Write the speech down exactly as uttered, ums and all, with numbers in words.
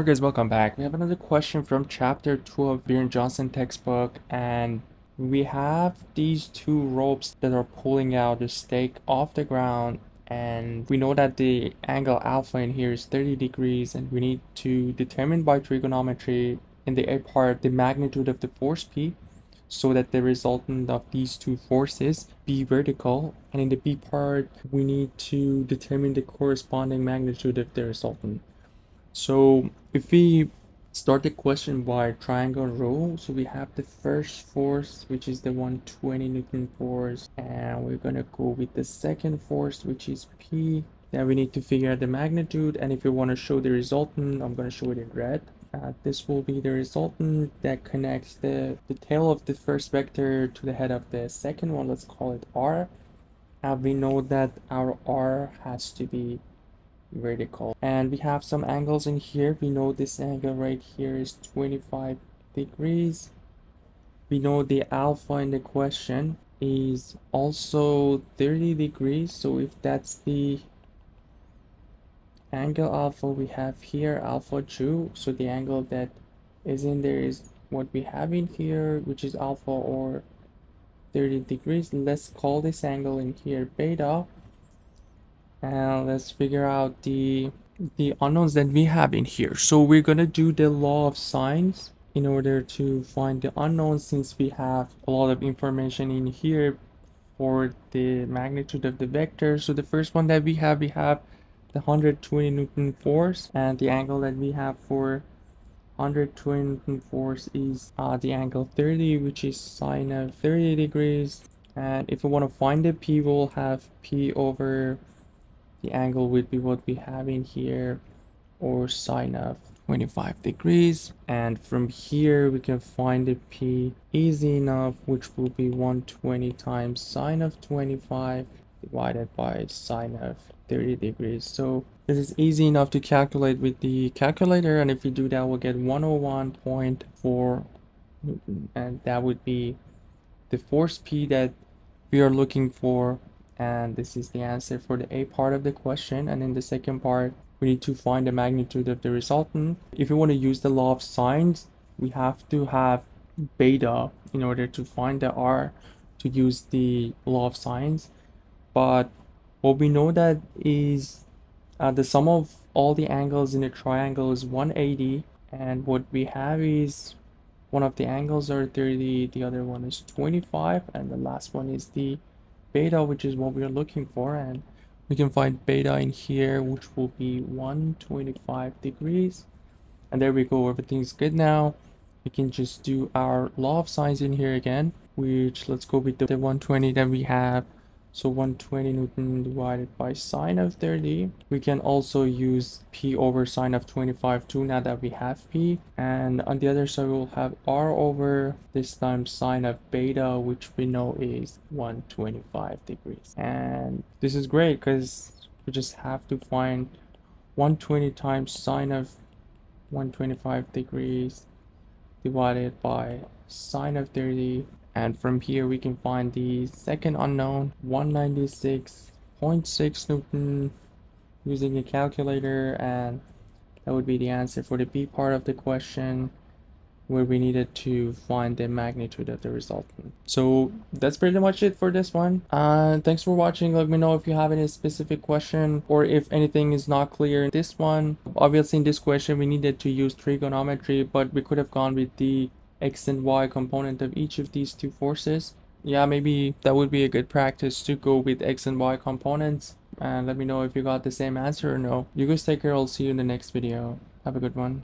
Alright guys, welcome back. We have another question from chapter two of Biren Johnson's textbook, and we have these two ropes that are pulling out the stake off the ground, and we know that the angle alpha in here is thirty degrees, and we need to determine by trigonometry in the A part the magnitude of the force P, so that the resultant of these two forces be vertical, and in the B part we need to determine the corresponding magnitude of the resultant. So if we start the question by triangle rule, so we have the first force, which is the one hundred twenty newton force, and we're gonna go with the second force, which is P. Now we need to figure out the magnitude, and if you want to show the resultant, I'm gonna show it in red. Uh, this will be the resultant that connects the the tail of the first vector to the head of the second one. Let's call it R, and we know that our R has to be vertical, and we have some angles in here. We know this angle right here is twenty-five degrees. We know the alpha in the question is also thirty degrees, so if that's the angle alpha we have here, alpha two, so the angle that is in there is what we have in here, which is alpha or thirty degrees. Let's call this angle in here beta, and let's figure out the the unknowns that we have in here. So we're gonna do the law of sines in order to find the unknowns, since we have a lot of information in here for the magnitude of the vector. So the first one that we have, we have the one hundred twenty newton force, and the angle that we have for one hundred twenty newton force is uh, the angle thirty, which is sine of thirty degrees. And if we want to find the P, we'll have P over the angle would be what we have in here, or sine of twenty-five degrees. And from here we can find the P easy enough, which will be one hundred twenty times sine of twenty-five divided by sine of thirty degrees. So this is easy enough to calculate with the calculator, and if we do that, we'll get one hundred one point four newton, and that would be the force P that we are looking for. And this is the answer for the A part of the question. And in the second part, we need to find the magnitude of the resultant. If you want to use the law of sines, we have to have beta in order to find the R to use the law of sines. But what we know that is uh, the sum of all the angles in a triangle is one hundred eighty. And what we have is one of the angles are thirty, the other one is twenty-five, and the last one is the beta, which is what we are looking for. And we can find beta in here, which will be one hundred twenty-five degrees, and there we go. Everything's good. Now we can just do our law of sines in here again, which let's go with the one hundred twenty that we have. So one hundred twenty newton divided by sine of thirty. We can also use P over sine of twenty-five too, now that we have P. And on the other side we'll have R over this time sine of beta, which we know is one hundred twenty-five degrees. And this is great because we just have to find one hundred twenty times sine of one hundred twenty-five degrees divided by sine of thirty. And from here we can find the second unknown, one hundred ninety-six point six newton, using a calculator, and that would be the answer for the B part of the question, where we needed to find the magnitude of the resultant. So that's pretty much it for this one. Uh, thanks for watching. Let me know if you have any specific question, or if anything is not clear in this one. Obviously in this question we needed to use trigonometry, but we could have gone with the X and Y component of each of these two forces. Yeah, maybe that would be a good practice to go with X and Y components. And let me know if you got the same answer or no. You guys take care. I'll see you in the next video. Have a good one.